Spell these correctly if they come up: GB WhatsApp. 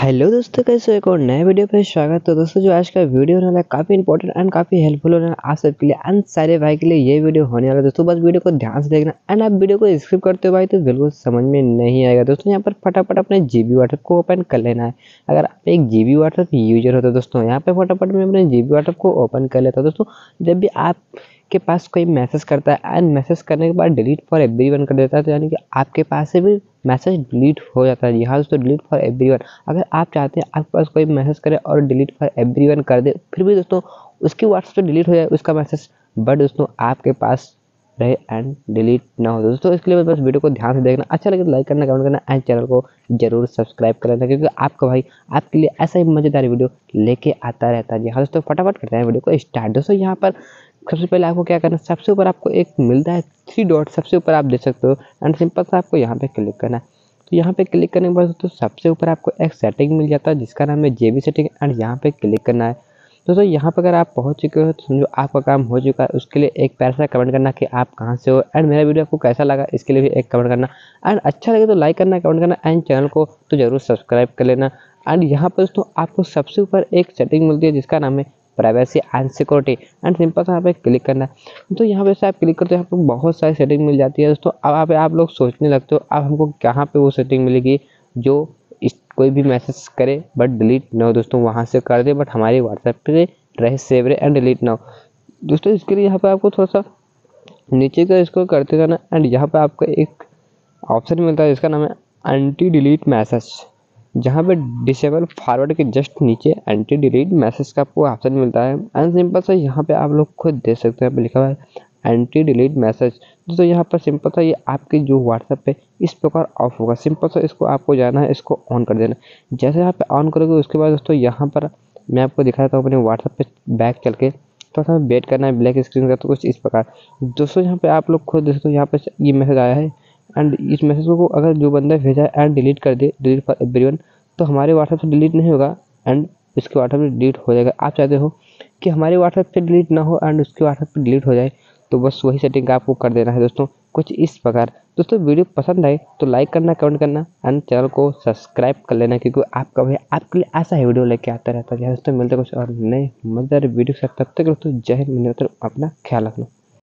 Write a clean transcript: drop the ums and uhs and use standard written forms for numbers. Hello दोस्तों, कैसे हो? एक और नए वीडियो पे स्वागत है। दोस्तों, जो आज का वीडियो होने वाला है काफ़ी इंपॉर्टेंट एंड काफ़ी हेल्पफुल होने वाला आप सबके लिए एंड सारे भाई के लिए ये वीडियो होने वाला है। दोस्तों, बस वीडियो को ध्यान से देखना एंड आप वीडियो को स्किप करते हो भाई तो बिल्कुल समझ में नहीं आएगा। दोस्तों, यहाँ पर फटाफट अपने जीबी व्हाट्सएप को ओपन कर लेना है। अगर आप एक जीबी व्हाट्सएप यूजर होते हो दोस्तों, यहाँ पर फटाफट मैं अपने जीबी व्हाट्सएप को ओपन कर लेता हूँ। दोस्तों, जब भी आप के पास कोई मैसेज करता है एंड मैसेज करने के बाद डिलीट फॉर एवरीवन कर देता है, तो यानी कि आपके पास से भी मैसेज डिलीट हो जाता है। यहाँ दोस्तों, डिलीट फॉर एवरीवन। अगर आप चाहते हैं आपके पास कोई मैसेज करे और डिलीट फॉर एवरीवन कर दे, फिर भी दोस्तों उसकी व्हाट्सएप पे डिलीट हो जाए उसका मैसेज, बट दोस्तों आपके पास रहे एंड डिलीट ना हो। दोस्तों, इसके लिए बस वीडियो को ध्यान से देखना। अच्छा लगे तो लाइक करना, कमेंट करना एंड चैनल को जरूर सब्सक्राइब कर लेना, क्योंकि आपका भाई आपके लिए ऐसा ही मज़ेदार वीडियो लेके आता रहता है। यहाँ दोस्तों, फटाफट करते हैं वीडियो को स्टार्ट। दोस्तों, यहाँ पर सबसे पहले आपको क्या करना है, सबसे ऊपर आपको एक मिलता है 3 डॉट, सबसे ऊपर आप देख सकते हो एंड सिंपल सा आपको यहाँ पे क्लिक करना है। तो यहाँ पे क्लिक करने के बाद दोस्तों सबसे ऊपर आपको एक सेटिंग मिल जाता है जिसका नाम है जेबी सेटिंग एंड यहाँ पे क्लिक करना है। दोस्तों, यहाँ पर अगर आप पहुँच चुके हो तो समझो आपका काम हो चुका है। उसके लिए एक प्यारा सा कमेंट करना कि आप कहाँ से हो एंड मेरा वीडियो आपको कैसा लगा, इसके लिए भी एक कमेंट करना एंड अच्छा लगे तो लाइक करना, कमेंट करना एंड चैनल को तो ज़रूर सब्सक्राइब कर लेना। एंड यहाँ पर दोस्तों आपको सबसे ऊपर एक सेटिंग मिलती है जिसका नाम है privacy and security and simple से यहाँ पे क्लिक करना है। तो यहाँ पे से आप क्लिक करते हो यहाँ पर बहुत सारी सेटिंग मिल जाती है। दोस्तों, अब आप लोग सोचने लगते हो अब हमको कहाँ पे वो सेटिंग मिलेगी जो कोई भी मैसेज करे बट डिलीट ना हो। दोस्तों, वहाँ से कर दे बट हमारे व्हाट्सएप पे रहे, सेव रहे एंड डिलीट ना हो। दोस्तों, इसके लिए यहाँ पर आपको थोड़ा सा नीचे का इसको करते जाना एंड यहाँ पर आपको एक ऑप्शन मिलता है जिसका नाम है एंटी डिलीट मैसेज, जहाँ पे डिसेबल फॉरवर्ड के जस्ट नीचे एंटी डिलीट मैसेज का आपको ऑप्शन मिलता है एंड सिंपल सा यहाँ पे आप लोग खुद देख सकते हैं। यहाँ पे लिखा हुआ है एंटी डिलीट मैसेज। दोस्तों, यहाँ पर सिंपल सा ये आपके जो व्हाट्सएप पे इस प्रकार ऑफ होगा, सिंपल सा इसको आपको जाना है, इसको ऑन कर देना। जैसे यहाँ पे ऑन करोगे उसके बाद दोस्तों यहाँ पर मैं आपको दिखाता हूँ अपने व्हाट्सएप पे बैक चल के थोड़ा सा वेट करना है ब्लैक स्क्रीन का, तो कुछ इस प्रकार। दोस्तों, यहाँ पर आप लोग खुद देख सकते हो यहाँ पर ये मैसेज आया है एंड इस मैसेज को अगर जो बंदा भेजा है एंड डिलीट कर दे, डिलीट फॉर एवरीवन, तो हमारे व्हाट्सएप से डिलीट नहीं होगा एंड उसके व्हाट्सएप से डिलीट हो जाएगा। आप चाहते हो कि हमारे व्हाट्सएप से डिलीट ना हो एंड उसके व्हाट्सएप से डिलीट हो जाए, तो बस वही सेटिंग आपको कर देना है। दोस्तों, कुछ इस प्रकार। दोस्तों, वीडियो पसंद आए तो लाइक करना, कमेंट करना एंड चैनल को सब्सक्राइब कर लेना, क्योंकि आपका भाई आपके लिए ऐसा ही वीडियो लेके आता रहता है। दोस्तों, मिलते कुछ और नए मजेदार वीडियो के साथ, तब तक दोस्तों जय हिंद, अपना ख्याल रखना।